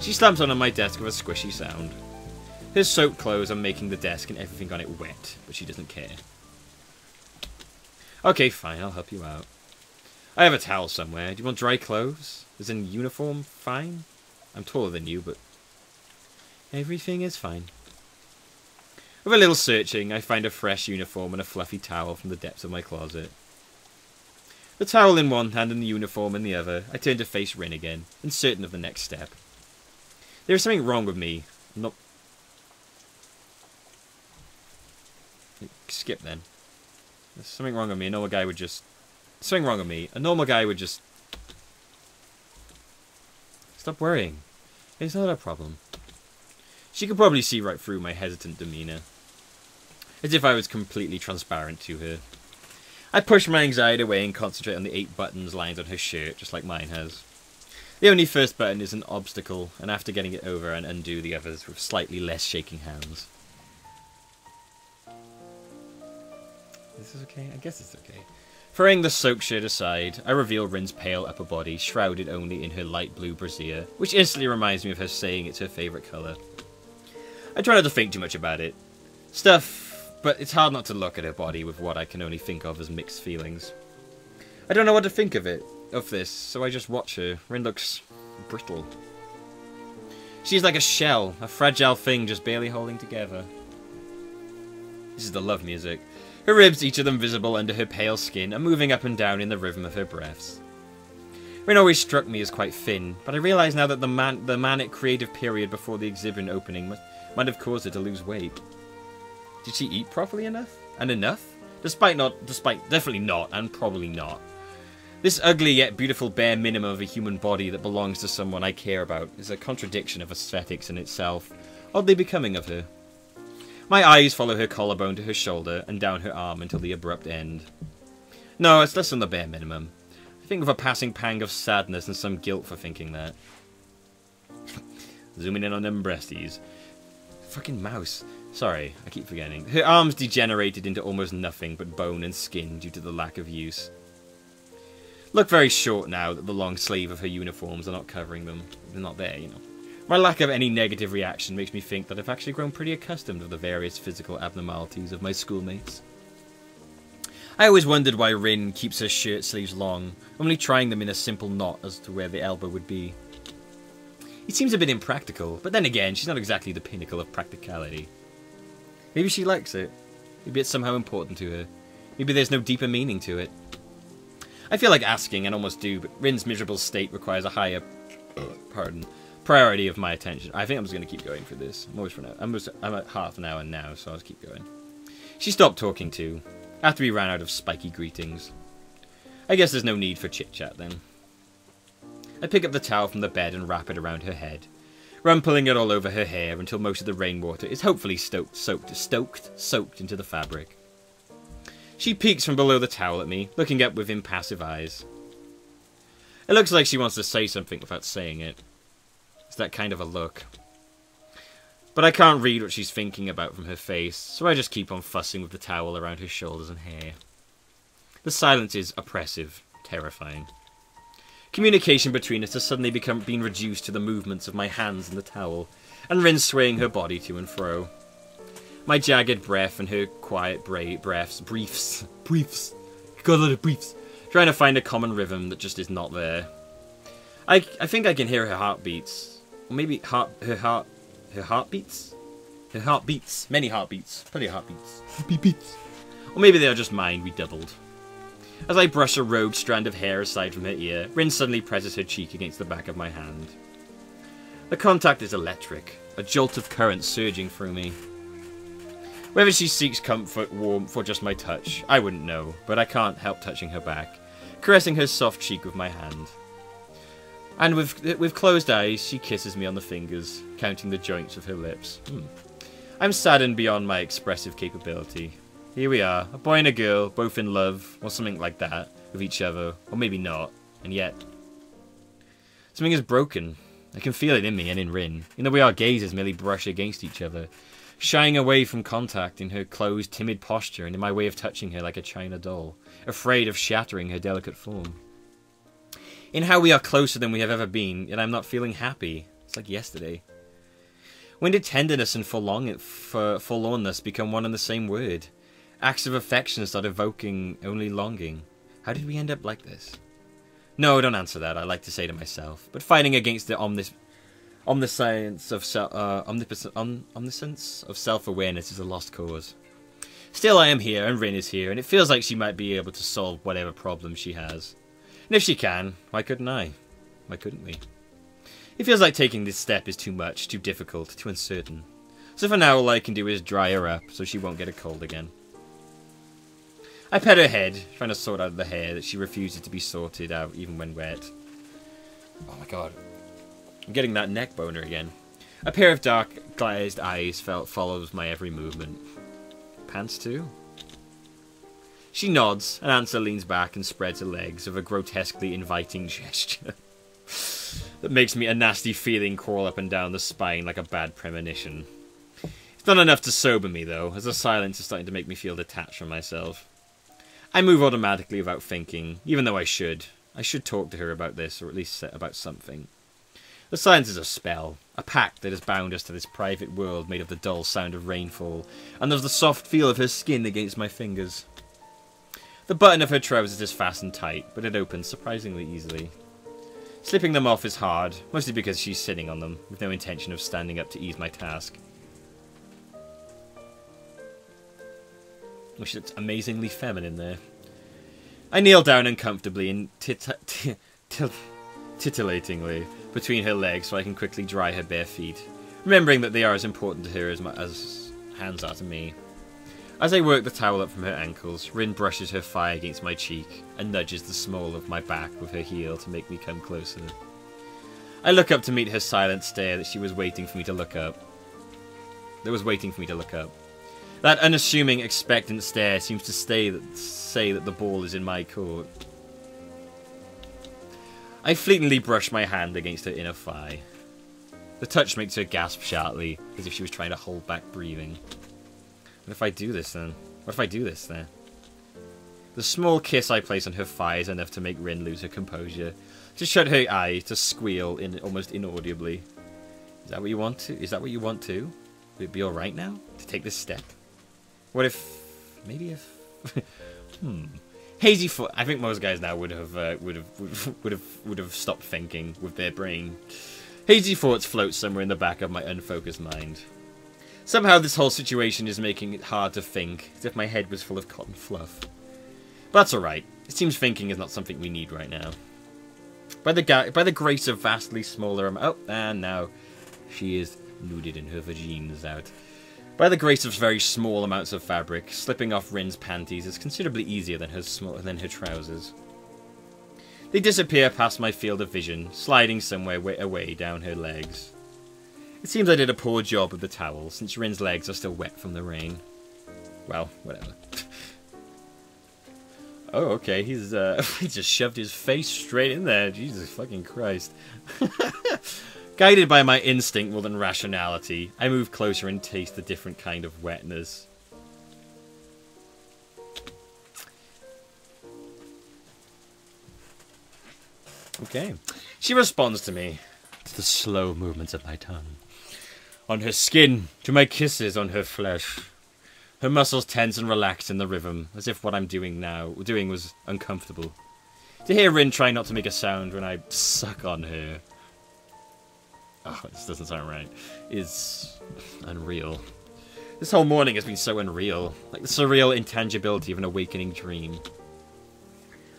She slams onto my desk with a squishy sound. Her soaked clothes are making the desk and everything on it wet, but she doesn't care. Okay, fine, I'll help you out. I have a towel somewhere. Do you want dry clothes? Is in uniform fine? I'm taller than you, but everything is fine. With a little searching, I find a fresh uniform and a fluffy towel from the depths of my closet. The towel in one hand and the uniform in the other, I turn to face Rin again, uncertain of the next step. There is something wrong with me. I'm not... Skip then. There's something wrong with me. A normal guy would just... Something wrong with me. A normal guy would just... Stop worrying. It's not a problem. She could probably see right through my hesitant demeanour, as if I was completely transparent to her. I push my anxiety away and concentrate on the 8 buttons lined on her shirt, just like mine has. The only first button is an obstacle, and after getting it over, I undo the others with slightly less shaking hands. Is this okay? I guess it's okay. Throwing the soaked shirt aside, I reveal Rin's pale upper body, shrouded only in her light blue brassiere, which instantly reminds me of her saying it's her favourite colour. I try not to think too much about it. Stuff, but it's hard not to look at her body with what I can only think of as mixed feelings. I don't know what to think of this, so I just watch her. Rin looks brittle. She's like a shell, a fragile thing just barely holding together. This is the love music. Her ribs, each of them visible under her pale skin, are moving up and down in the rhythm of her breaths. Rin always struck me as quite thin, but I realise now that the manic creative period before the exhibit opening might have caused her to lose weight. Did she eat properly enough? And enough? Definitely not, and probably not. This ugly yet beautiful bare minimum of a human body that belongs to someone I care about is a contradiction of aesthetics in itself, oddly becoming of her. My eyes follow her collarbone to her shoulder and down her arm until the abrupt end. No, it's less than the bare minimum. I think of a passing pang of sadness and some guilt for thinking that. Zooming in on them breasties. Fucking mouse. Sorry, I keep forgetting. Her arms degenerated into almost nothing but bone and skin due to the lack of use. Look very short now that the long sleeve of her uniforms are not covering them. They're not there, you know. My lack of any negative reaction makes me think that I've actually grown pretty accustomed to the various physical abnormalities of my schoolmates. I always wondered why Rin keeps her shirt sleeves long, only trying them in a simple knot as to where the elbow would be. It seems a bit impractical, but then again, she's not exactly the pinnacle of practicality. Maybe she likes it. Maybe it's somehow important to her. Maybe there's no deeper meaning to it. I feel like asking, and almost do, but Rin's miserable state requires a higher... pardon... priority of my attention. I think I'm just going to keep going for this. I'm at half an hour now, so I'll just keep going. She stopped talking too, after we ran out of spiky greetings. I guess there's no need for chit-chat then. I pick up the towel from the bed and wrap it around her head, rumpling it all over her hair until most of the rainwater is hopefully soaked into the fabric. She peeks from below the towel at me, looking up with impassive eyes. It looks like she wants to say something without saying it. It's that kind of a look. But I can't read what she's thinking about from her face, so I just keep on fussing with the towel around her shoulders and hair. The silence is oppressive, terrifying. Communication between us has suddenly been reduced to the movements of my hands in the towel, and Rin swaying her body to and fro. My jagged breath and her quiet briefs, trying to find a common rhythm that just is not there. I think I can hear her heartbeats. Or maybe her heartbeats? Her heartbeats. Many heartbeats. Plenty of heartbeats. Beep beats. Or maybe they are just mine redoubled. As I brush a robed strand of hair aside from her ear, Rin suddenly presses her cheek against the back of my hand. The contact is electric, a jolt of current surging through me. Whether she seeks comfort, warmth, or just my touch, I wouldn't know, but I can't help touching her back, caressing her soft cheek with my hand. And with closed eyes, she kisses me on the fingers, counting the joints of her lips. I'm saddened beyond my expressive capability. Here we are, a boy and a girl, both in love, or something like that, with each other, or maybe not, and yet... Something is broken. I can feel it in me and in Rin, in the way our gazes merely brush against each other, shying away from contact in her closed, timid posture and in my way of touching her like a china doll, afraid of shattering her delicate form. In how we are closer than we have ever been, yet I'm not feeling happy. It's like yesterday. When did tenderness and forlornness become one and the same word? Acts of affection start evoking only longing. How did we end up like this? No, don't answer that, I like to say to myself. But fighting against the omniscience of self-awareness is a lost cause. Still, I am here, and Rin is here, and it feels like she might be able to solve whatever problem she has. And if she can, why couldn't I? Why couldn't we? It feels like taking this step is too much, too difficult, too uncertain. So for now, all I can do is dry her up, so she won't get a cold again. I pet her head, trying to sort out the hair that she refuses to be sorted out even when wet. Oh my god. I'm getting that neck boner again. A pair of dark, glazed eyes follows my every movement. Pants too? She nods, and Ansa leans back and spreads her legs with a grotesquely inviting gesture that makes me a nasty feeling crawl up and down the spine like a bad premonition. It's not enough to sober me though, as the silence is starting to make me feel detached from myself. I move automatically without thinking, even though I should. I should talk to her about this, or at least about something. The silence is a spell, a pact that has bound us to this private world made of the dull sound of rainfall, and of the soft feel of her skin against my fingers. The button of her trousers is fastened tight, but it opens surprisingly easily. Slipping them off is hard, mostly because she's sitting on them, with no intention of standing up to ease my task. Which looks amazingly feminine there. I kneel down uncomfortably and titillatingly between her legs so I can quickly dry her bare feet, remembering that they are as important to her as hands are to me. As I work the towel up from her ankles, Rin brushes her thigh against my cheek and nudges the small of my back with her heel to make me come closer. I look up to meet her silent stare that she was waiting for me to look up. That unassuming, expectant stare seems to say that the ball is in my court. I fleetingly brush my hand against her inner thigh. The touch makes her gasp sharply, as if she was trying to hold back breathing. What if I do this then? What if I do this then? The small kiss I place on her thigh is enough to make Rin lose her composure, to shut her eyes, to squeal almost inaudibly. Is that what you want to? Is that what you want to? Will it be alright now? To take this step? What if... maybe if... Hazy foot. I think most guys now would have stopped thinking with their brain. Hazy thoughts float somewhere in the back of my unfocused mind. Somehow this whole situation is making it hard to think, as if my head was full of cotton fluff. But that's alright. It seems thinking is not something we need right now. By the grace of vastly smaller... oh, and now she is nuded and her vagina is out. By the grace of very small amounts of fabric, slipping off Rin's panties is considerably easier than her trousers. They disappear past my field of vision, sliding somewhere away down her legs. It seems I did a poor job with the towel, since Rin's legs are still wet from the rain. Well, whatever. Oh, okay, he's he just shoved his face straight in there. Jesus fucking Christ. Guided by my instinct more than rationality, I move closer and taste the different kind of wetness. Okay. She responds to me, to the slow movements of my tongue. On her skin, to my kisses on her flesh. Her muscles tense and relax in the rhythm, as if what I'm doing was uncomfortable. To hear Rin try not to make a sound when I suck on her. Oh, this doesn't sound right. It's unreal. This whole morning has been so unreal. Like the surreal intangibility of an awakening dream.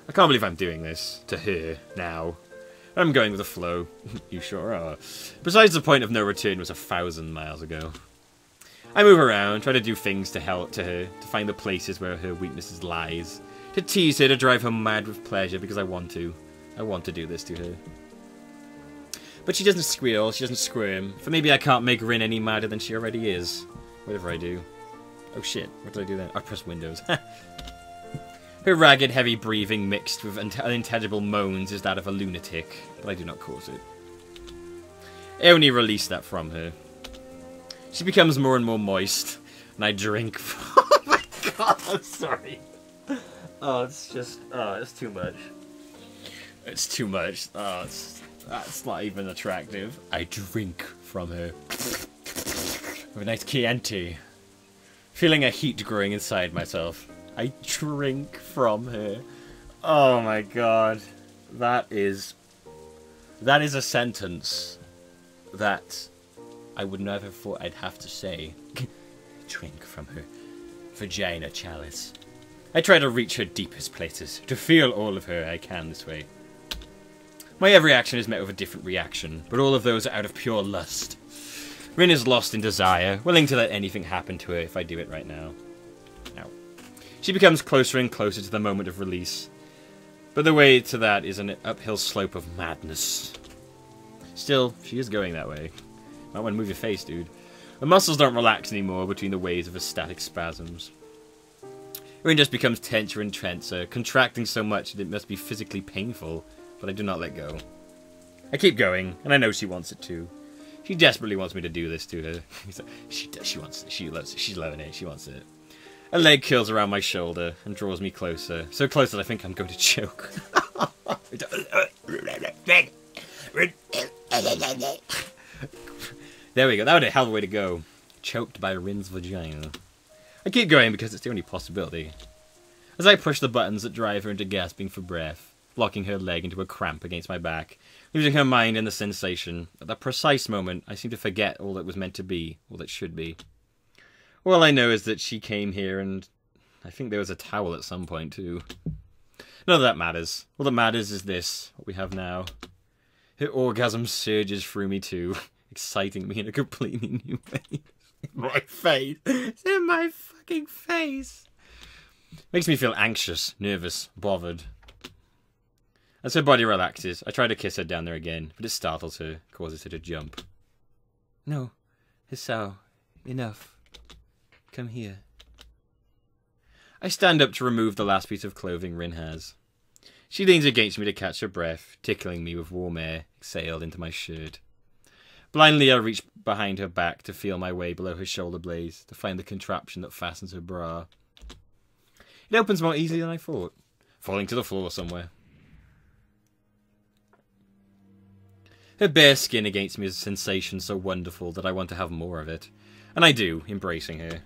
I can't believe I'm doing this to her now. I'm going with the flow. You sure are. Besides, the point of no return was 1,000 miles ago. I move around, try to do things to help to her, to find the places where her weaknesses lies, to tease her, to drive her mad with pleasure because I want to. I want to do this to her. But she doesn't squeal, she doesn't squirm, for maybe I can't make Rin any madder than she already is. Whatever I do. Oh shit, what did I do then? I pressed Windows. Her ragged, heavy breathing mixed with unintelligible moans is that of a lunatic, but I do not cause it. I only release that from her. She becomes more and more moist, and I drink. Oh my god, I'm sorry. Oh, it's just, it's too much. It's too much. Oh, it's... That's not even attractive. I drink from her. With a nice Chianti. Feeling a heat growing inside myself. I drink from her. Oh my god. That is a sentence that I would never thought I'd have to say. Drink from her vagina chalice. I try to reach her deepest places, to feel all of her I can this way. My every action is met with a different reaction, but all of those are out of pure lust. Rin is lost in desire, willing to let anything happen to her if I do it right now. Ow. She becomes closer and closer to the moment of release, but the way to that is an uphill slope of madness. Still, she is going that way. Might want to move your face, dude. The muscles don't relax anymore between the waves of ecstatic spasms. Rin just becomes tenser and tenser, contracting so much that it must be physically painful, but I do not let go. I keep going, and I know she wants it too. She desperately wants me to do this to her. She does, she wants it, she loves it, she's loving it, she wants it. A leg curls around my shoulder and draws me closer, so close that I think I'm going to choke. There we go, that would be a hell of a way to go. Choked by Rin's vagina. I keep going because it's the only possibility. As I push the buttons that drive her into gasping for breath, locking her leg into a cramp against my back, losing her mind in the sensation, at that precise moment I seem to forget all that was meant to be, all that should be. All I know is that she came here and I think there was a towel at some point too. None of that matters. All that matters is this, what we have now. Her orgasm surges through me too, exciting me in a completely new way. My face. It's in my fucking face. Makes me feel anxious, nervous, bothered. As her body relaxes, I try to kiss her down there again, but it startles her, causes her to jump. No, Hisao, enough. Come here. I stand up to remove the last piece of clothing Rin has. She leans against me to catch her breath, tickling me with warm air exhaled into my shirt. Blindly I reach behind her back to feel my way below her shoulder blades, to find the contraption that fastens her bra. It opens more easily than I thought, falling to the floor somewhere. Her bare skin against me is a sensation so wonderful that I want to have more of it, and I do, embracing her.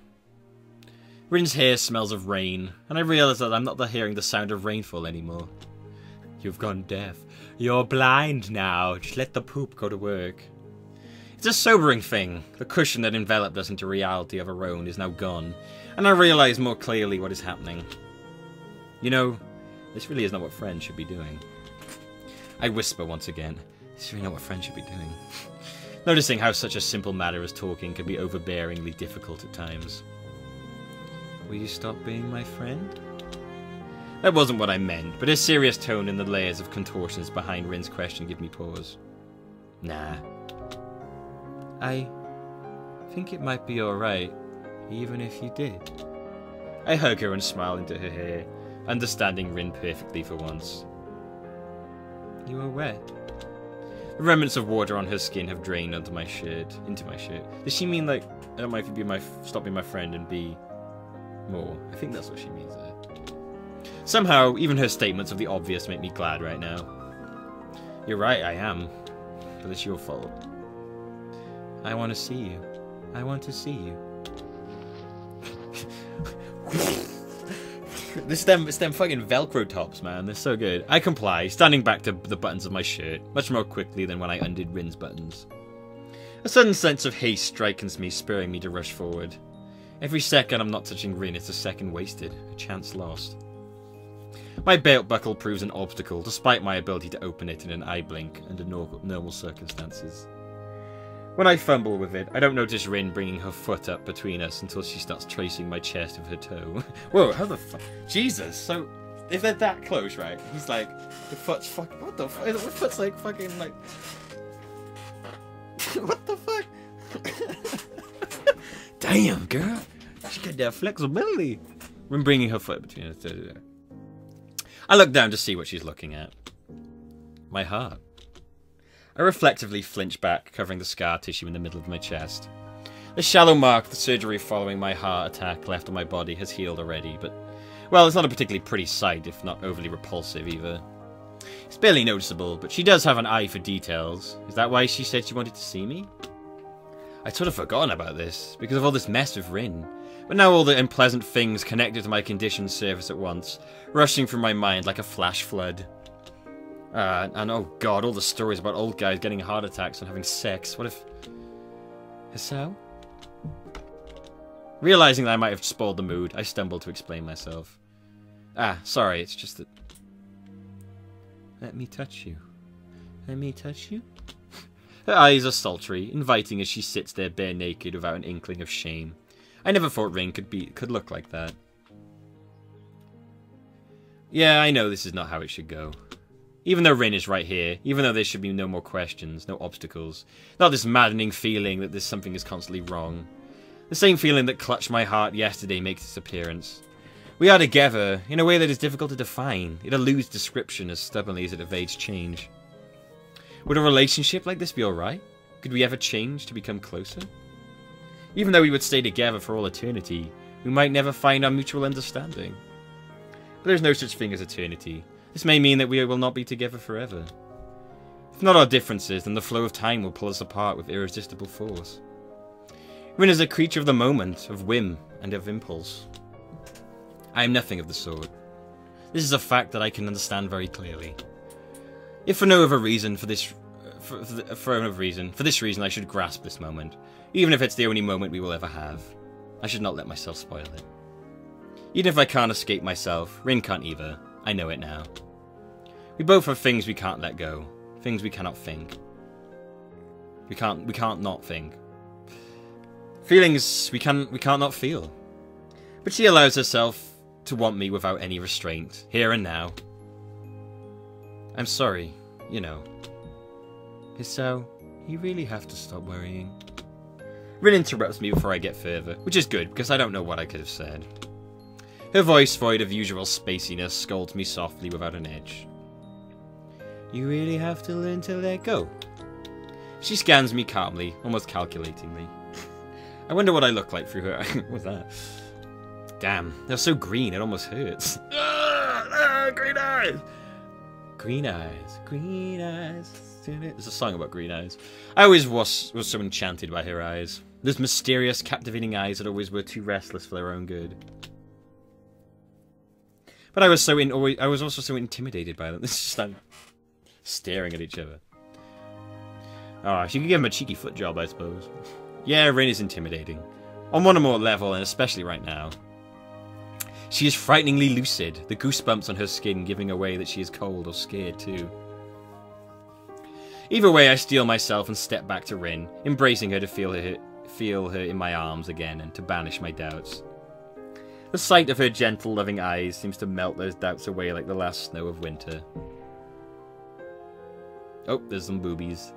Rin's hair smells of rain, and I realise that I'm not hearing the sound of rainfall anymore. You've gone deaf. You're blind now. Just let the poop go to work. It's a sobering thing. The cushion that enveloped us into reality of our own is now gone, and I realise more clearly what is happening. You know, this really is not what friends should be doing. I whisper once again, this is really not what friends should be doing. Noticing how such a simple matter as talking can be overbearingly difficult at times. Will you stop being my friend? That wasn't what I meant, but his serious tone and the layers of contortions behind Rin's question give me pause. Nah. I think it might be alright, even if you did. I hug her and smile into her hair, understanding Rin perfectly for once. You are wet. The remnants of water on her skin have drained onto my shirt, into my shirt. Does she mean like, I don't mind if you be my, stop being my friend and be more? I think that's what she means there. Somehow, even her statements of the obvious make me glad right now. You're right, I am. But it's your fault. I want to see you. I want to see you. It's them fucking Velcro tops, man. They're so good. I comply, standing back to the buttons of my shirt, much more quickly than when I undid Rin's buttons. A sudden sense of haste strikes me, spurring me to rush forward. Every second I'm not touching Rin is a second wasted, a chance lost. My belt buckle proves an obstacle, despite my ability to open it in an eye blink under normal circumstances. When I fumble with it, I don't notice Rin bringing her foot up between us until she starts tracing my chest with her toe. Whoa, how the fuck? Jesus, so if they're that close, right? He's like, the foot's fucking, what the fuck? The foot's like fucking like, what the fuck? Damn, girl. She got that flexibility. Rin bringing her foot between us. I look down to see what she's looking at. My heart. I reflectively flinch back, covering the scar tissue in the middle of my chest. The shallow mark the surgery following my heart attack left on my body has healed already, but, well, it's not a particularly pretty sight, if not overly repulsive either. It's barely noticeable, but she does have an eye for details. Is that why she said she wanted to see me? I'd sort of forgotten about this, because of all this mess with Rin. But now all the unpleasant things connected to my condition surface at once, rushing through my mind like a flash flood. And oh god, all the stories about old guys getting heart attacks and having sex. What if... Hisao? Realizing that I might have spoiled the mood, I stumbled to explain myself. Ah, sorry, it's just that... Let me touch you. Let me touch you? Her eyes are sultry, inviting as she sits there bare naked without an inkling of shame. I never thought Rin could look like that. Yeah, I know this is not how it should go. Even though Rin is right here, even though there should be no more questions, no obstacles, not this maddening feeling that there's something is constantly wrong. The same feeling that clutched my heart yesterday makes its appearance. We are together, in a way that is difficult to define. It eludes description as stubbornly as it evades change. Would a relationship like this be alright? Could we ever change to become closer? Even though we would stay together for all eternity, we might never find our mutual understanding. But there's no such thing as eternity. This may mean that we will not be together forever. If not our differences, then the flow of time will pull us apart with irresistible force. Rin is a creature of the moment, of whim, and of impulse. I am nothing of the sort. This is a fact that I can understand very clearly. If for no other reason, for this reason, I should grasp this moment, even if it's the only moment we will ever have. I should not let myself spoil it. Even if I can't escape myself, Rin can't either. I know it now. We both have things we can't let go, things we cannot think. We can't not think. Feelings we can't not feel. But she allows herself to want me without any restraint, here and now. I'm sorry, you know. Hisao, you really have to stop worrying. Rin interrupts me before I get further, which is good because I don't know what I could have said. Her voice, void of usual spaciness, scolds me softly without an edge. You really have to learn to let go. She scans me calmly, almost calculatingly. I wonder what I look like through her. What's that? Damn, they're so green it almost hurts. Green eyes! Green eyes, green eyes. There's a song about green eyes. I always was so enchanted by her eyes. Those mysterious, captivating eyes that always were too restless for their own good. But I was also so intimidated by them. This is just like staring at each other. Oh, she could give him a cheeky foot job, I suppose. Yeah, Rin is intimidating. On one or more level, and especially right now. She is frighteningly lucid, the goosebumps on her skin giving away that she is cold or scared too. Either way, I steel myself and step back to Rin, embracing her to feel her in my arms again and to banish my doubts. The sight of her gentle, loving eyes seems to melt those doubts away like the last snow of winter. Oh, there's some boobies.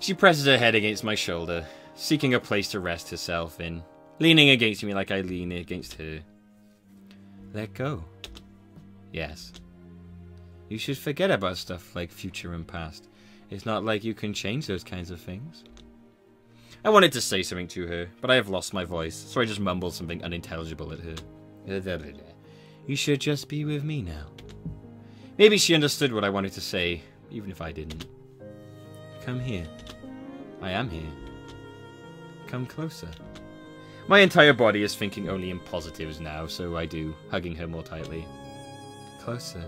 She presses her head against my shoulder, seeking a place to rest herself in, leaning against me like I lean against her. Let go. Yes. You should forget about stuff like future and past. It's not like you can change those kinds of things. I wanted to say something to her, but I have lost my voice, so I just mumbled something unintelligible at her. You should just be with me now. Maybe she understood what I wanted to say, even if I didn't. Come here. I am here. Come closer. My entire body is thinking only in positives now, so I do, hugging her more tightly. Closer.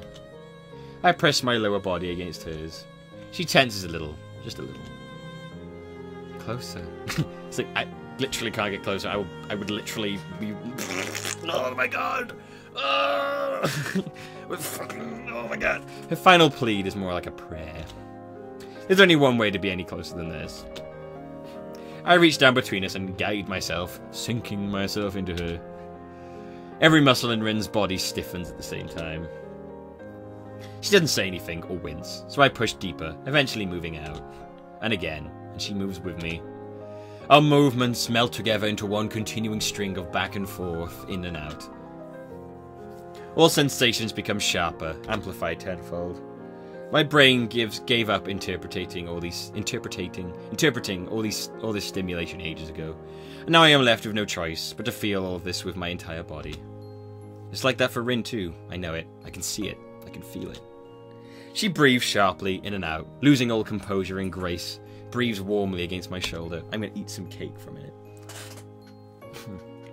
I press my lower body against hers. She tenses a little, just a little. Closer. It's like, I literally can't get closer. I would literally be... Oh my god! Oh my god! Her final plead is more like a prayer. There's only one way to be any closer than this. I reach down between us and guide myself, sinking myself into her. Every muscle in Rin's body stiffens at the same time. She doesn't say anything or wince, so I push deeper, eventually moving out. And again. And she moves with me. Our movements melt together into one continuing string of back and forth, in and out. All sensations become sharper, amplified tenfold. My brain gave up interpreting all this stimulation ages ago, and now I am left with no choice but to feel all of this with my entire body. It's like that for Rin too. I know it. I can see it. I can feel it. She breathes sharply in and out, losing all composure and grace, breathes warmly against my shoulder. I'm going to eat some cake for a minute.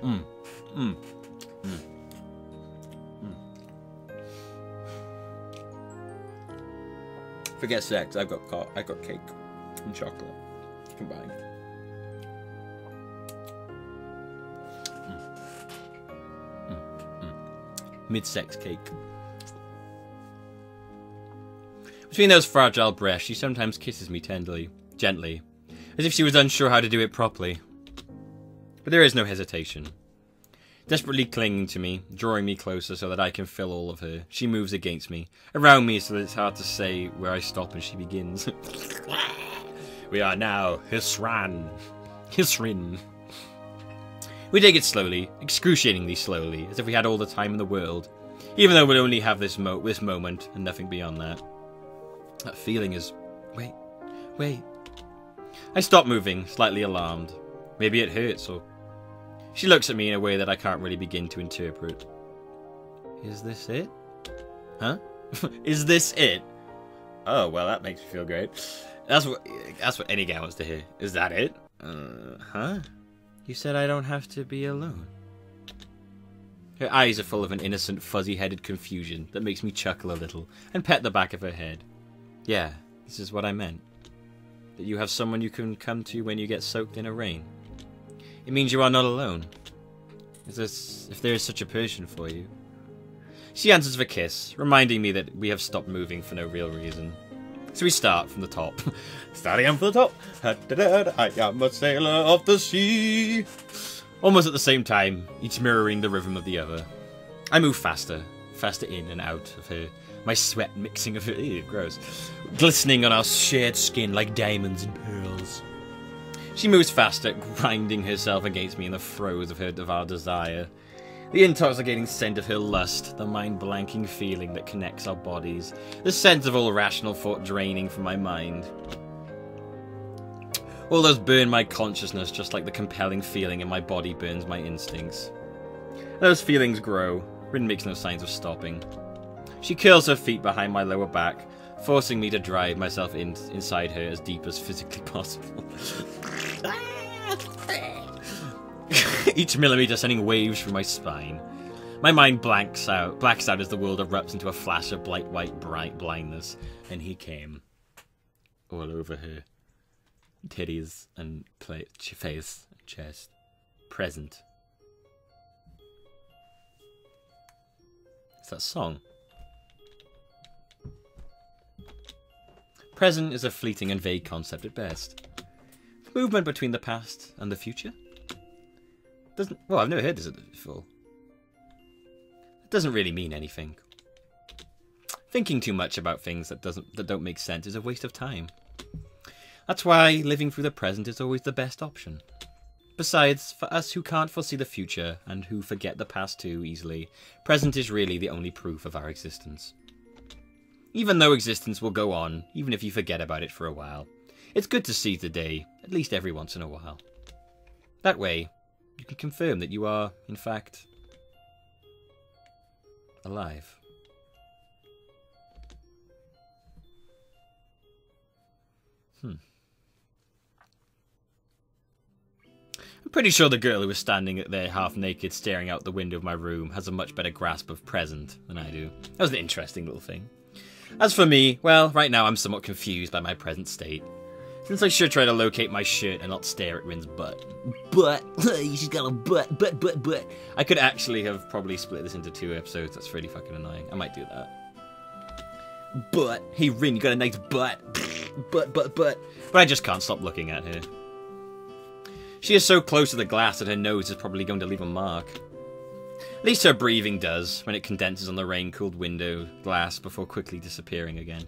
Mm. Mm. Mm. Mm. Forget sex. I've got cake and chocolate combined. Mm. Mm. Mm. Mid-sex cake. Between those fragile breasts, she sometimes kisses me tenderly, gently, as if she was unsure how to do it properly. But there is no hesitation. Desperately clinging to me, drawing me closer so that I can fill all of her, she moves against me, around me so that it's hard to say where I stop and she begins. We are now Hisrin. We take it slowly, excruciatingly slowly, as if we had all the time in the world, even though we'll only have this moment and nothing beyond that. That feeling is... Wait. I stop moving, slightly alarmed. Maybe it hurts, or... She looks at me in a way that I can't really begin to interpret. Is this it? Huh? Is this it? Oh, well, that makes me feel great. That's what any guy wants to hear. Is that it? Huh? You said I don't have to be alone. Her eyes are full of an innocent, fuzzy-headed confusion that makes me chuckle a little and pet the back of her head. Yeah, this is what I meant. That you have someone you can come to when you get soaked in a rain. It means you are not alone. If there is such a person for you. She answers with a kiss, reminding me that we have stopped moving for no real reason. So we start from the top. Starting from the top. I am a sailor of the sea. Almost at the same time, each mirroring the rhythm of the other. I move faster in and out of her. My sweat mixing of her, ew, gross, glistening on our shared skin like diamonds and pearls. She moves faster, grinding herself against me in the throes of our desire. The intoxicating scent of her lust, the mind-blanking feeling that connects our bodies, the sense of all rational thought draining from my mind. All those burn my consciousness just like the compelling feeling in my body burns my instincts. Those feelings grow. Rin makes no signs of stopping. She curls her feet behind my lower back, forcing me to drive myself inside her as deep as physically possible. Each millimetre sending waves through my spine. My mind blacks out as the world erupts into a flash of bright blindness. And he came. All over her. Titties and face and chest. Present. It's that song. Present is a fleeting and vague concept at best. Movement between the past and the future? Well, I've never heard this before. It doesn't really mean anything. Thinking too much about things that don't make sense is a waste of time. That's why living through the present is always the best option. Besides, for us who can't foresee the future and who forget the past too easily, present is really the only proof of our existence. Even though existence will go on, even if you forget about it for a while, it's good to see the day, at least every once in a while. That way, you can confirm that you are, in fact, alive. I'm pretty sure the girl who was standing there half naked staring out the window of my room has a much better grasp of present than I do. That was an interesting little thing. As for me, well, right now I'm somewhat confused by my present state. Since I should try to locate my shirt and not stare at Rin's butt. She's got a butt. I could actually have probably split this into two episodes. That's really fucking annoying. I might do that. Butt. Hey Rin, you got a nice butt. Butt. But I just can't stop looking at her. She is so close to the glass that her nose is probably going to leave a mark. At least her breathing does, when it condenses on the rain-cooled window glass before quickly disappearing again.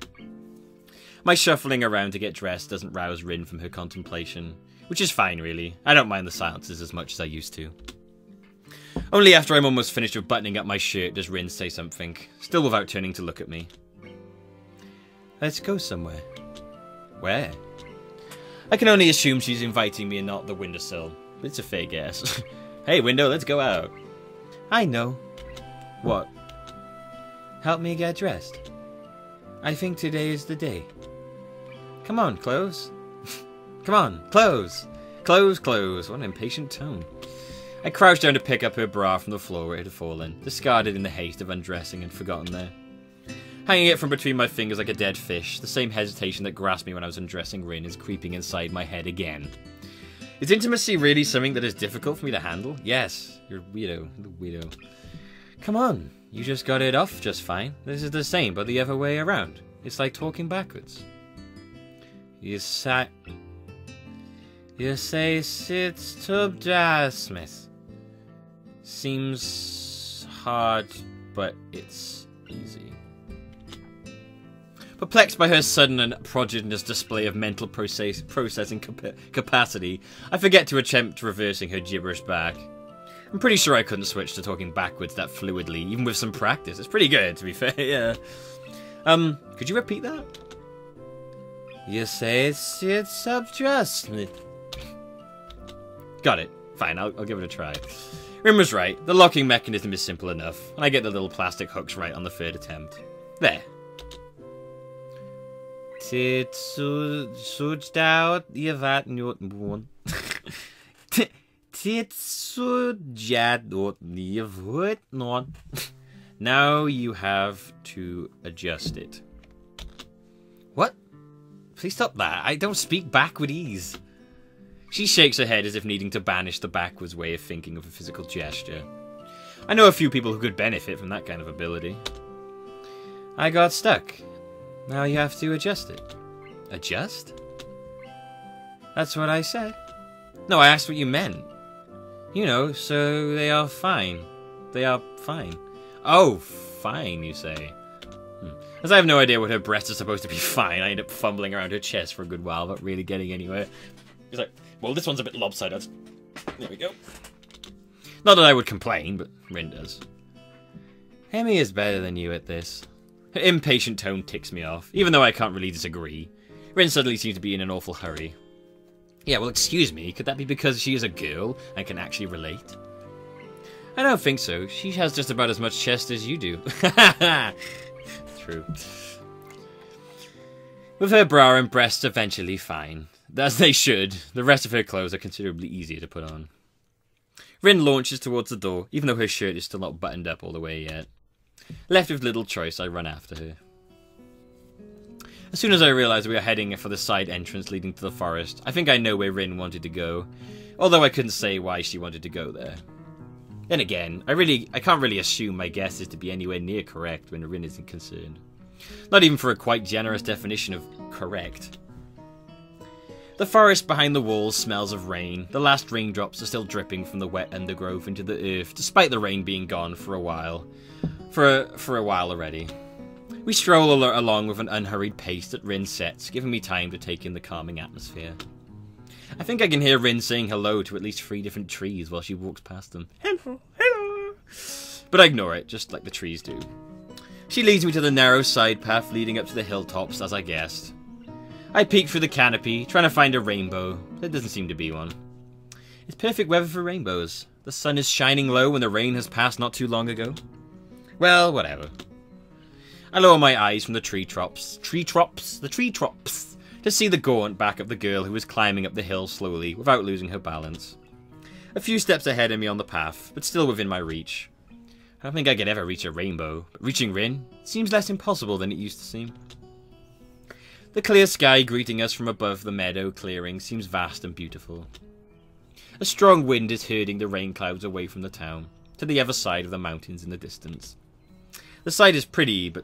My shuffling around to get dressed doesn't rouse Rin from her contemplation, which is fine really. I don't mind the silences as much as I used to. Only after I'm almost finished with buttoning up my shirt does Rin say something, still without turning to look at me. Let's go somewhere. Where? I can only assume she's inviting me and not the windowsill, but it's a fair guess. Hey window, let's go out. I know. What? Help me get dressed. I think today is the day. Come on, close. Come on, close. Close, close. What an impatient tone. I crouched down to pick up her bra from the floor where it had fallen, discarded in the haste of undressing and forgotten there. Hanging it from between my fingers like a dead fish, the same hesitation that grasped me when I was undressing Rin is creeping inside my head again. Is intimacy really something that is difficult for me to handle? Yes. You're a weirdo. The weirdo. Come on. You just got it off just fine. This is the same, but the other way around. It's like talking backwards. You say sits to Jasmith. Seems hard, but it's easy. Perplexed by her sudden and prodigious display of mental processing capacity, I forget to attempt reversing her gibberish back. I'm pretty sure I couldn't switch to talking backwards that fluidly, even with some practice. It's pretty good, to be fair, yeah. Could you repeat that? You say it's subjustly. Got it. Fine, I'll give it a try. Rim was right. The locking mechanism is simple enough, and I get the little plastic hooks right on the third attempt. There. Now you have to adjust it. What? Please stop that. I don't speak backward ease. She shakes her head as if needing to banish the backwards way of thinking of a physical gesture. I know a few people who could benefit from that kind of ability. I got stuck. Now you have to adjust it. Adjust? That's what I said. No, I asked what you meant. You know, so they are fine. They are fine. Oh, fine, you say. As I have no idea what her breasts are supposed to be fine, I end up fumbling around her chest for a good while, not really getting anywhere. It's like, well, this one's a bit lopsided. There we go. Not that I would complain, but Rin does. Emi is better than you at this. Her impatient tone ticks me off, even though I can't really disagree. Rin suddenly seems to be in an awful hurry. Yeah, well, excuse me, could that be because she is a girl and can actually relate? I don't think so. She has just about as much chest as you do. True. With her bra and breasts eventually fine. As they should, the rest of her clothes are considerably easier to put on. Rin launches towards the door, even though her shirt is still not buttoned up all the way yet. Left with little choice, I run after her. As soon as I realize we are heading for the side entrance leading to the forest, I think I know where Rin wanted to go, although I couldn't say why she wanted to go there. Then again, I can't really assume my guess is to be anywhere near correct when Rin isn't concerned. Not even for a quite generous definition of correct. The forest behind the walls smells of rain. The last raindrops are still dripping from the wet undergrowth into the earth, despite the rain being gone for a while. For a while already. We stroll along with an unhurried pace that Rin sets, giving me time to take in the calming atmosphere. I think I can hear Rin saying hello to at least 3 different trees while she walks past them. Hello, hello! But I ignore it, just like the trees do. She leads me to the narrow side path leading up to the hilltops, as I guessed. I peek through the canopy, trying to find a rainbow. There doesn't seem to be one. It's perfect weather for rainbows. The sun is shining low when the rain has passed not too long ago. Well, whatever. I lower my eyes from the tree-trops, to see the gaunt back of the girl who is climbing up the hill slowly, without losing her balance. A few steps ahead of me on the path, but still within my reach. I don't think I could ever reach a rainbow, but reaching Rin seems less impossible than it used to seem. The clear sky greeting us from above the meadow clearing seems vast and beautiful. A strong wind is herding the rain clouds away from the town, to the other side of the mountains in the distance. The side is pretty, but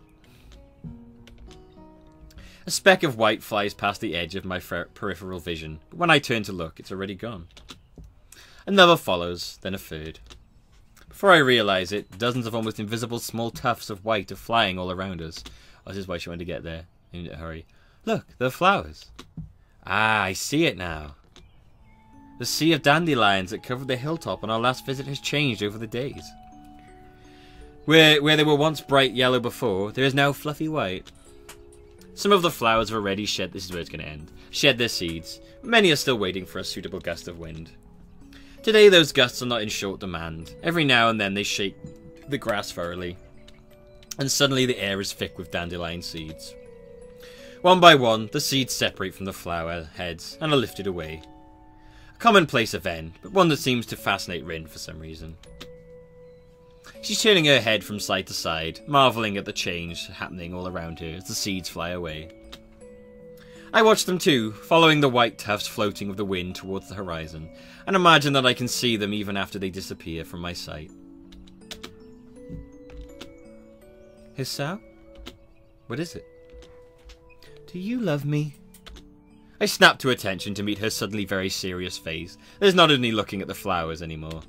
a speck of white flies past the edge of my peripheral vision, but when I turn to look, it's already gone. Another follows, then a third. Before I realize it, dozens of almost invisible small tufts of white are flying all around us. Oh, this is why she wanted to get there in a hurry. Look, there are flowers. Ah, I see it now. The sea of dandelions that covered the hilltop on our last visit has changed over the days. Where they were once bright yellow before, there is now fluffy white. Some of the flowers have already shed, this is where it's going to end, shed their seeds. Many are still waiting for a suitable gust of wind. Today those gusts are not in short demand. Every now and then they shake the grass thoroughly, and suddenly the air is thick with dandelion seeds. One by one, the seeds separate from the flower heads and are lifted away. A commonplace event, but one that seems to fascinate Rin for some reason. She's turning her head from side to side, marvelling at the change happening all around her as the seeds fly away. I watch them too, following the white tufts floating with the wind towards the horizon, and imagine that I can see them even after they disappear from my sight. Hisao? What is it? Do you love me? I snap to attention to meet her suddenly very serious face. There's not only looking at the flowers anymore.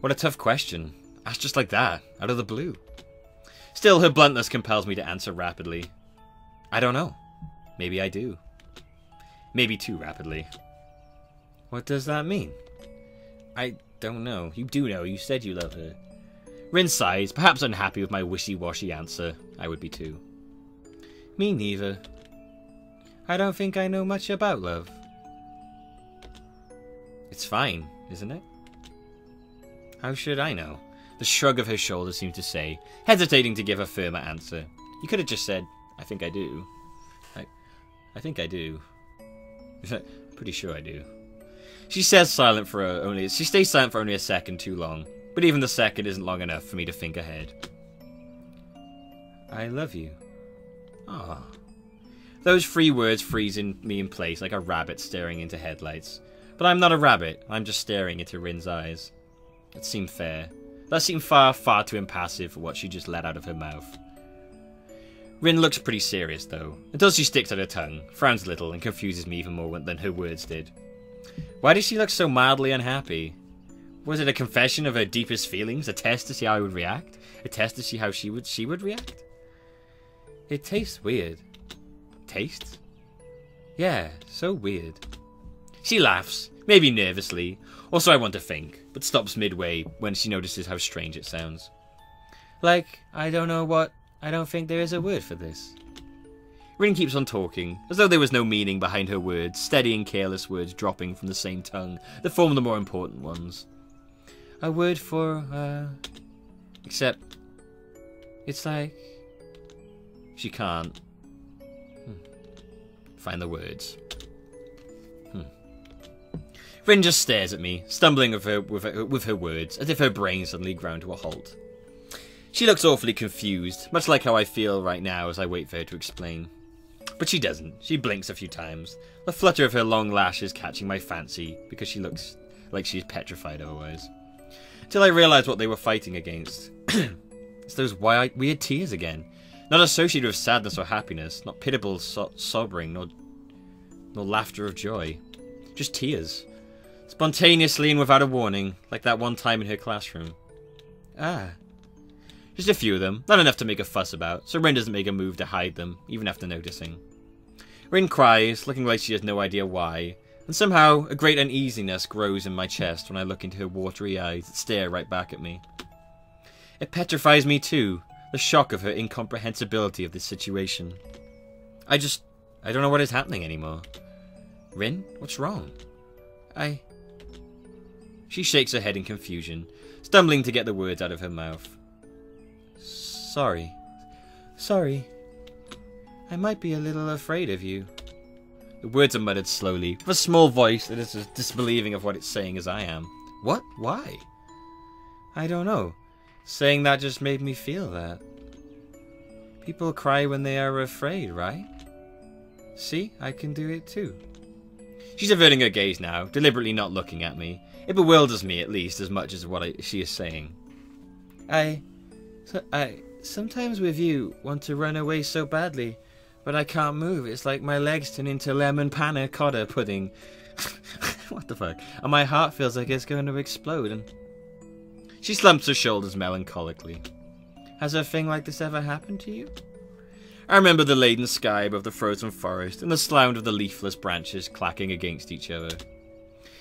What a tough question. Asked just like that, out of the blue. Still, her bluntness compels me to answer rapidly. I don't know. Maybe I do. Maybe too rapidly. What does that mean? I don't know. You do know. You said you love her. Rin sighs, perhaps unhappy with my wishy-washy answer. I would be too. Me neither. I don't think I know much about love. It's fine, isn't it? How should I know? The shrug of her shoulders seemed to say, hesitating to give a firmer answer. You could have just said, I think I do. I think I do. I'm pretty sure I do. She stays silent for only a second too long, but even the second isn't long enough for me to think ahead. I love you. Ah. Those three words freeze me in place like a rabbit staring into headlights. But I'm not a rabbit. I'm just staring into Rin's eyes. It seemed fair. That seemed far, far too impassive for what she just let out of her mouth. Rin looks pretty serious, though. Until she sticks out her tongue, frowns a little, and confuses me even more than her words did. Why did she look so mildly unhappy? Was it a confession of her deepest feelings? A test to see how I would react? A test to see how she would react? It tastes weird. Tastes? Yeah, so weird. She laughs, maybe nervously. Also, I want to think, but stops midway when she notices how strange it sounds. Like, I don't think there is a word for this. Rin keeps on talking, as though there was no meaning behind her words, steady and careless words dropping from the same tongue that form the more important ones. A word for, except, it's like... She can't... find the words. Rin just stares at me, stumbling with her words, as if her brain suddenly ground to a halt. She looks awfully confused, much like how I feel right now as I wait for her to explain. But she doesn't. She blinks a few times, the flutter of her long lashes catching my fancy because she looks like she's petrified otherwise. Till I realise what they were fighting against. It's those weird tears again. Not associated with sadness or happiness, not pitiable sobbing, nor laughter of joy. Just tears. Spontaneously and without a warning, like that one time in her classroom. Ah... Just a few of them, not enough to make a fuss about, so Rin doesn't make a move to hide them, even after noticing. Rin cries, looking like she has no idea why, and somehow a great uneasiness grows in my chest when I look into her watery eyes that stare right back at me. It petrifies me too, the shock of her incomprehensibility of this situation. I don't know what is happening anymore. Rin, what's wrong? She shakes her head in confusion, stumbling to get the words out of her mouth. Sorry. Sorry. I might be a little afraid of you. The words are muttered slowly, with a small voice that is as disbelieving of what it's saying as I am. What? Why? I don't know. Saying that just made me feel that. People cry when they are afraid, right? See, I can do it too. She's averting her gaze now, deliberately not looking at me. It bewilders me at least as much as what she is saying. I sometimes with you want to run away so badly, but I can't move. It's like my legs turn into lemon panna cotta pudding. What the fuck? And my heart feels like it's going to explode. And she slumps her shoulders melancholically. Has a thing like this ever happened to you? I remember the laden sky above the frozen forest and the sound of the leafless branches clacking against each other.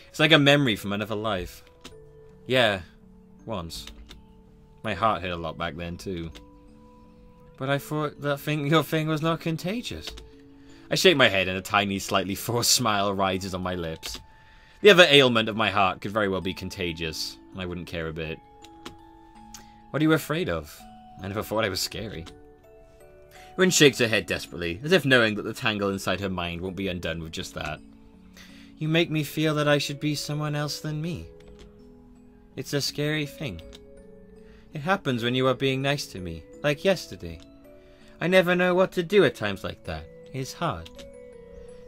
It's like a memory from another life. Yeah, once. My heart hit a lot back then, too. But I thought that your thing was not contagious. I shake my head and a tiny, slightly forced smile rises on my lips. The other ailment of my heart could very well be contagious, and I wouldn't care a bit. What are you afraid of? I never thought I was scary. Rin shakes her head desperately, as if knowing that the tangle inside her mind won't be undone with just that. You make me feel that I should be someone else than me. It's a scary thing. It happens when you are being nice to me, like yesterday. I never know what to do at times like that. It's hard.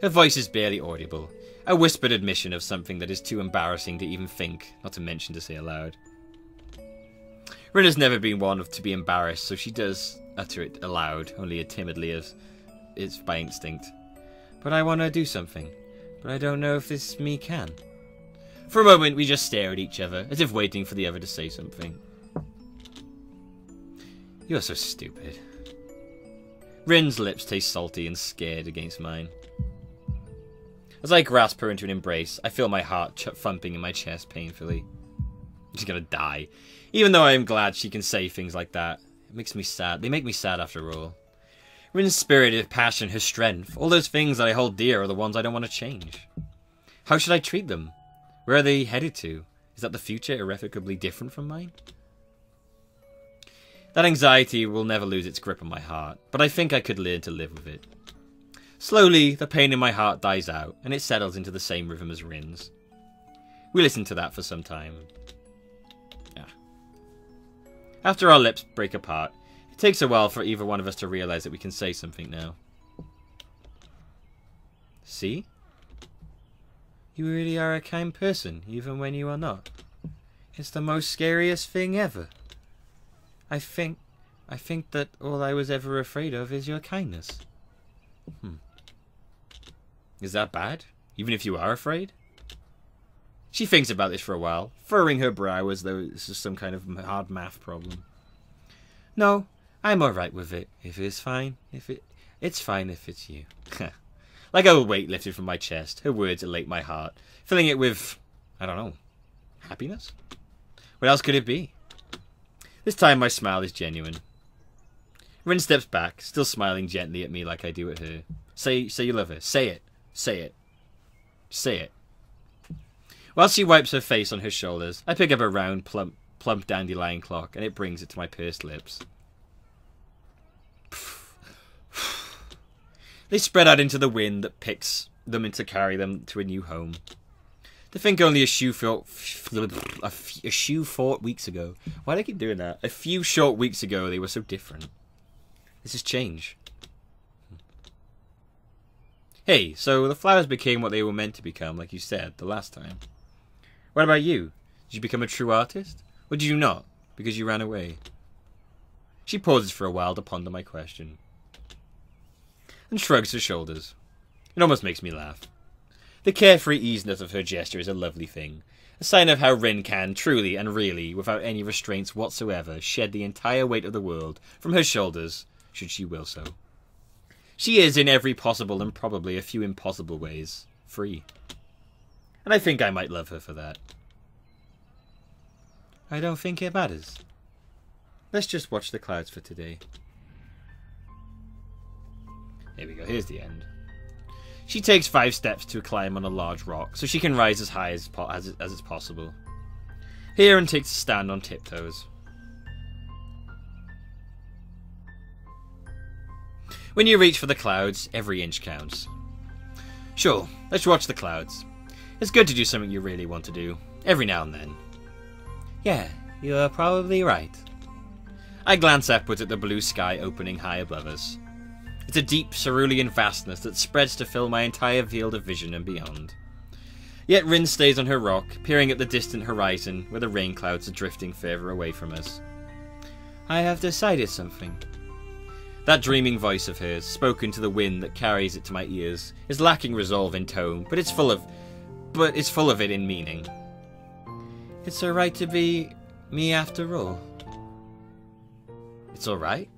Her voice is barely audible, a whispered admission of something that is too embarrassing to even think, not to mention to say aloud. Rin has never been one to be embarrassed, so she does utter it aloud, only timidly as it's by instinct. But I want to do something, but I don't know if this me can. For a moment, we just stare at each other, as if waiting for the other to say something. You're so stupid. Rin's lips taste salty and scared against mine. As I grasp her into an embrace, I feel my heart thumping in my chest painfully. She's gonna die. Even though I am glad she can say things like that, it makes me sad. They make me sad after all. Rin's spirit, her passion, her strength, all those things that I hold dear are the ones I don't want to change. How should I treat them? Where are they headed to? Is that the future irrevocably different from mine? That anxiety will never lose its grip on my heart, but I think I could learn to live with it. Slowly, the pain in my heart dies out, and it settles into the same rhythm as Rin's. We listen to that for some time. Yeah. After our lips break apart, it takes a while for either one of us to realize that we can say something now. See? You really are a kind person, even when you are not. It's the most scariest thing ever. I think that all I was ever afraid of is your kindness. Is that bad? Even if you are afraid? She thinks about this for a while, furrowing her brow as though this is some kind of hard math problem. No, I'm alright with it. It's fine if it's you. Like a weight lifted from my chest, her words elate my heart, filling it with, I don't know, happiness? What else could it be? This time my smile is genuine. Rin steps back, still smiling gently at me like I do at her. Say you love her. Say it. Say it. Say it. While she wipes her face on her shoulders, I pick up a round, plump dandelion clock, and it brings it to my pursed lips. They spread out into the wind that picks them to carry them to a new home. To think only a few short weeks ago. Why do I keep doing that? A few short weeks ago, they were so different. This is change. Hey, so the flowers became what they were meant to become, like you said the last time. What about you? Did you become a true artist? Or did you not? Because you ran away. She pauses for a while to ponder my question. And shrugs her shoulders. It almost makes me laugh. The carefree easiness of her gesture is a lovely thing, a sign of how Rin can truly and really, without any restraints whatsoever, shed the entire weight of the world from her shoulders, should she will so. She is, in every possible and probably a few impossible ways, free. And I think I might love her for that. I don't think it matters. Let's just watch the clouds for today. Here we go, here's the end. She takes 5 steps to climb on a large rock, so she can rise as high as it's possible. Here, and takes a stand on tiptoes. When you reach for the clouds, every inch counts. Sure, let's watch the clouds. It's good to do something you really want to do, every now and then. Yeah, you are probably right. I glance upwards at the blue sky opening high above us. It's a deep, cerulean vastness that spreads to fill my entire field of vision and beyond. Yet Rin stays on her rock, peering at the distant horizon where the rain clouds are drifting further away from us. I have decided something. That dreaming voice of hers, spoken to the wind that carries it to my ears, is lacking resolve in tone, but it's full of it in meaning. It's alright to be me after all. It's alright?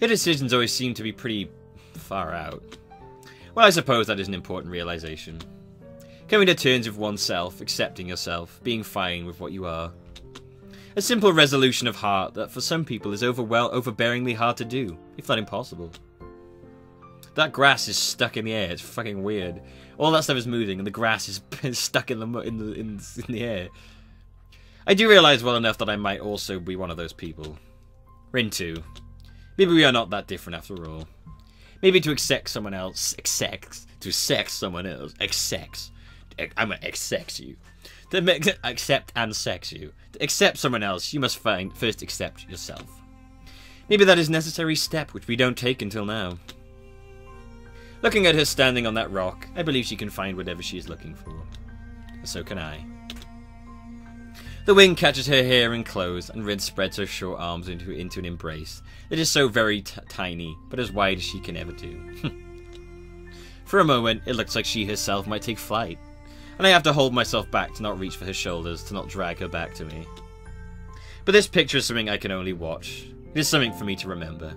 Her decisions always seem to be pretty far out. Well, I suppose that is an important realization. Coming to terms with oneself, accepting yourself, being fine with what you are. A simple resolution of heart that for some people is overbearingly hard to do, if not impossible. That grass is stuck in the air, it's fucking weird. All that stuff is moving and the grass is stuck in the air. I do realize well enough that I might also be one of those people. Rin too. Maybe we are not that different after all. Maybe to accept someone else. I'm gonna accept you. To accept and sex you. To accept someone else, you must first accept yourself. Maybe that is a necessary step which we don't take until now. Looking at her standing on that rock, I believe she can find whatever she is looking for. So can I. The wind catches her hair and clothes, and Rin spreads her short arms into an embrace that is so very tiny, but as wide as she can ever do. For a moment, it looks like she herself might take flight, and I have to hold myself back to not reach for her shoulders, to not drag her back to me. But this picture is something I can only watch. It is something for me to remember.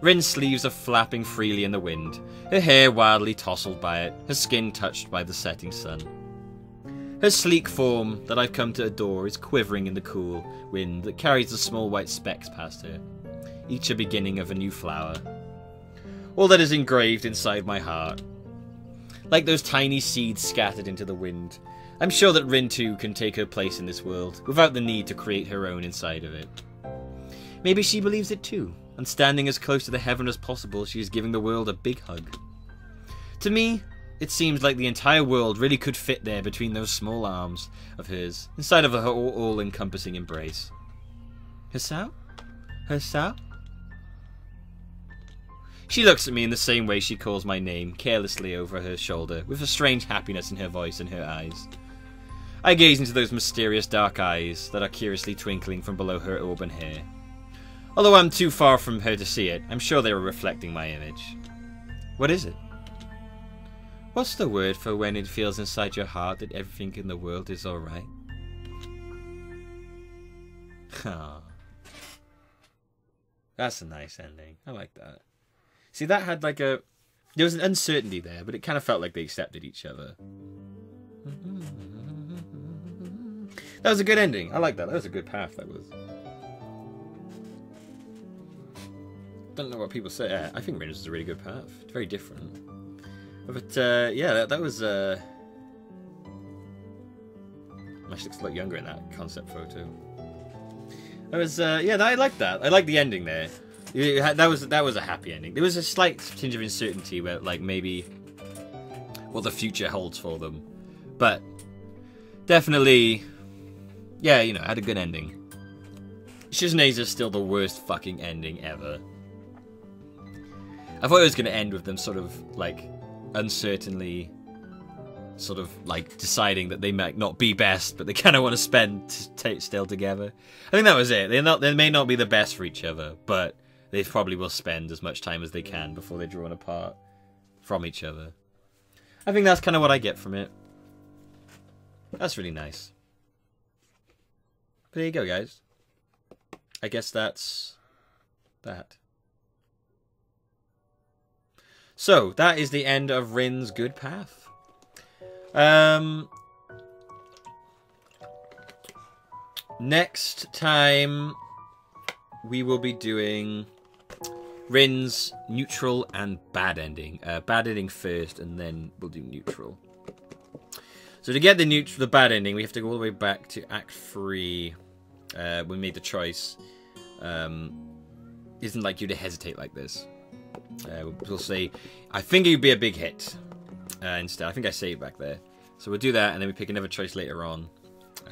Rin's sleeves are flapping freely in the wind, her hair wildly tousled by it, her skin touched by the setting sun. Her sleek form that I've come to adore is quivering in the cool wind that carries the small white specks past her, each a beginning of a new flower. All that is engraved inside my heart. Like those tiny seeds scattered into the wind, I'm sure that Rin too can take her place in this world without the need to create her own inside of it. Maybe she believes it too, and standing as close to the heaven as possible, she is giving the world a big hug. To me, it seems like the entire world really could fit there between those small arms of hers, inside of her all-encompassing embrace. Hisao? Hisao? She looks at me in the same way she calls my name, carelessly over her shoulder, with a strange happiness in her voice and her eyes. I gaze into those mysterious dark eyes that are curiously twinkling from below her auburn hair. Although I'm too far from her to see it, I'm sure they are reflecting my image. What is it? What's the word for when it feels inside your heart that everything in the world is alright? Aww. That's a nice ending. I like that. See, that had like a... There was an uncertainty there, but it kind of felt like they accepted each other. That was a good ending. I like that. That was a good path, that was. Don't know what people say. I think Rin's is a really good path. It's very different. But, yeah, that was... She looks a lot younger in that concept photo. That was, yeah, I liked that. I liked the ending there. That was a happy ending. There was a slight tinge of uncertainty where, like, maybe what the future holds for them, but definitely, yeah, you know, had a good ending. Shizune's is still the worst fucking ending ever. I thought it was going to end with them sort of like uncertainly, sort of like deciding that they might not be best, but they kind of want to spend still together. I think that was it. They may not be the best for each other, but they probably will spend as much time as they can before they're drawn apart from each other. I think that's kind of what I get from it. That's really nice. But there you go, guys. I guess that's that. So, that is the end of Rin's Good Path. Next time, we will be doing... Rin's neutral and bad ending. Bad ending first, and then we'll do neutral. So to get the bad ending, we have to go all the way back to Act 3. We made the choice. Isn't like you to hesitate like this. We'll say, I think it would be a big hit. Instead, I think I saved back there. So we'll do that, and then we pick another choice later on.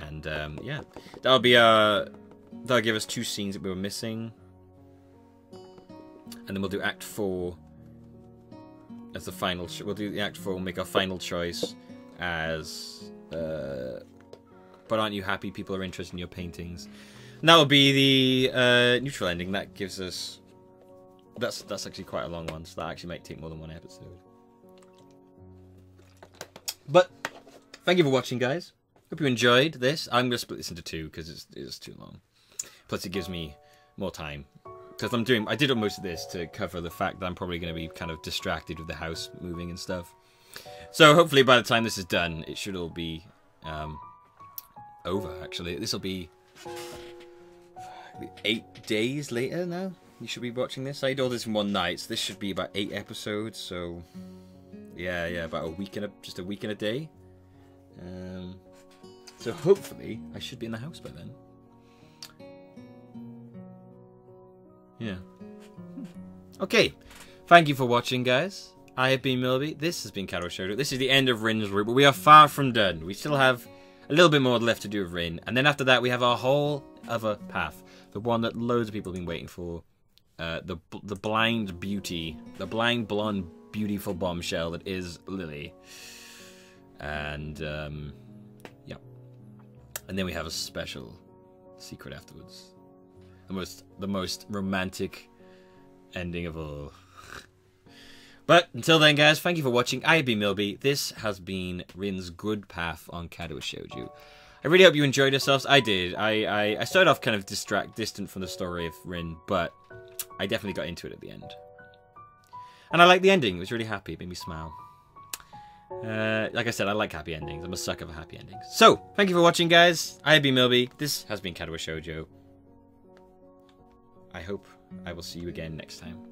And yeah, that'll be our... That'll give us two scenes that we were missing. And then we'll do Act 4 as the final... We'll do the Act 4, we'll make our final choice as... but aren't you happy people are interested in your paintings? And that will be the neutral ending. That gives us... That's actually quite a long one, so that actually might take more than one episode. But, thank you for watching, guys. Hope you enjoyed this. I'm going to split this into two, because it's too long. Plus, it gives me more time. Because I did most of this to cover the fact that I'm probably going to be kind of distracted with the house moving and stuff. So, hopefully, by the time this is done, it should all be over, actually. This will be 8 days later now. You should be watching this. I did all this in one night, so this should be about 8 episodes, so... Yeah, about just a week and a day. So hopefully, I should be in the house by then. Yeah. Okay, thank you for watching, guys. I have been Millbee. This has been Katawa Shoujo. This is the end of Rin's route, but we are far from done. We still have a little bit more left to do with Rin, and then after that we have our whole other path, the one that loads of people have been waiting for, the blind beauty, the blind blonde beautiful bombshell that is Lily, and yeah, and then we have a special secret afterwards, the most romantic ending of all. But until then, guys, thank you for watching. I have been Millbee. This has been Rin's Good Path on Katawa Shoujo. I really hope you enjoyed yourselves. I did. I started off kind of distant from the story of Rin, but I definitely got into it at the end. And I liked the ending. It was really happy. It made me smile. Like I said, I like happy endings. I'm a sucker for happy endings. So, thank you for watching, guys. I have been Millbee. This has been Katawa Shoujo. I hope I will see you again next time.